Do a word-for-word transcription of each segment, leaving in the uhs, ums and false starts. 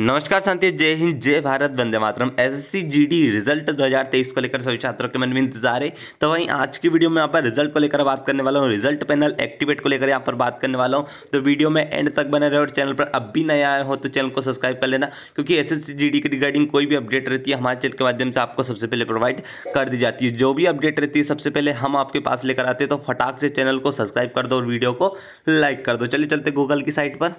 नमस्कार शांति, जय हिंद, जय भारत, वंदे मातरम। एसएससी जीडी रिजल्ट दो हज़ार तेईस को लेकर सभी छात्रों के मन में इंतजार है। तो वहीं आज की वीडियो में यहाँ पर रिजल्ट को लेकर बात करने वाला हूँ, रिजल्ट पैनल एक्टिवेट को लेकर यहाँ पर बात करने वाला हूँ। तो वीडियो में एंड तक बने रहे और चैनल पर अब भी नया आए हो तो चैनल को सब्सक्राइब कर लेना, क्योंकि एसएससी जीडी के रिगार्डिंग कोई भी अपडेट रहती है हमारे चैनल के माध्यम से आपको सबसे पहले प्रोवाइड कर दी जाती है। जो भी अपडेट रहती है सबसे पहले हम आपके पास लेकर आते हैं, तो फटाक से चैनल को सब्सक्राइब कर दो और वीडियो को लाइक कर दो। चलिए चलते गूगल की साइट पर।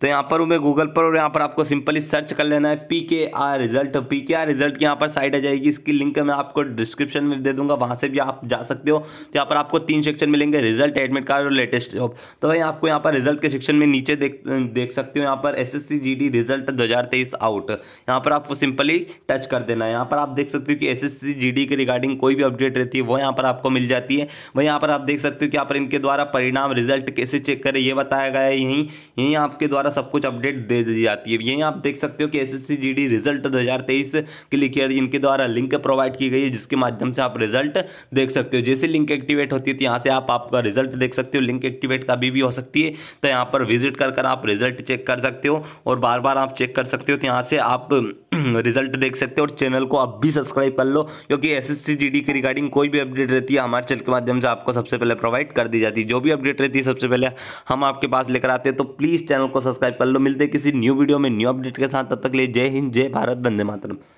तो यहाँ पर हूँ मैं गूगल पर और यहाँ पर आपको सिंपली सर्च कर लेना है पीकेआर रिजल्ट। पीकेआर रिजल्ट की यहाँ पर साइट आ जाएगी, इसकी लिंक मैं आपको डिस्क्रिप्शन में दे दूंगा, वहाँ से भी आप जा सकते हो। तो यहाँ पर आपको तीन सेक्शन मिलेंगे, रिजल्ट, एडमिट कार्ड और लेटेस्ट जॉब। तो वहीं आपको यहाँ पर रिजल्ट के सेक्शन में नीचे देख देख सकते हो यहाँ पर एसएससी जीडी रिजल्ट दो हज़ार तेईस आउट, यहाँ पर आपको सिंपली टच कर देना है। यहाँ पर आप देख सकते हो कि एसएससी जीडी के रिगार्डिंग कोई भी अपडेट रहती है वो यहाँ पर आपको मिल जाती है। वहीं यहाँ पर आप देख सकते हो कि यहाँ पर इनके द्वारा परिणाम रिजल्ट कैसे चेक करें ये बताया गया है, यहीं यहीं आपके द्वारा सब कुछ अपडेट दे दी जाती है। यहीं आप देख सकते हो कि एसएससी जीडी रिजल्ट दो हज़ार तेईस के लिए इनके द्वारा लिंक प्रोवाइड की गई है, जिसके माध्यम से आप रिजल्ट देख सकते हो। जैसे लिंक एक्टिवेट होती है तो यहाँ से आप आपका रिजल्ट देख सकते हो। लिंक एक्टिवेट का भी, भी हो सकती है, तो यहाँ पर विजिट कर कर आप रिजल्ट चेक कर सकते हो और बार बार आप चेक कर सकते हो। तो यहाँ से आप रिजल्ट देख सकते हो और चैनल को आप भी सब्सक्राइब कर लो, क्योंकि एसएससी जीडी के रिगार्डिंग कोई भी अपडेट रहती है हमारे चैनल के माध्यम से आपको सबसे पहले प्रोवाइड कर दी जाती है। जो भी अपडेट रहती है सबसे पहले हम आपके पास लेकर आते हैं, तो प्लीज़ चैनल को सब्सक्राइब कर लो। मिलते हैं किसी न्यू वीडियो में न्यू अपडेट के साथ, तब तक के लिए जय हिंद, जय भारत, वंदे मातरम।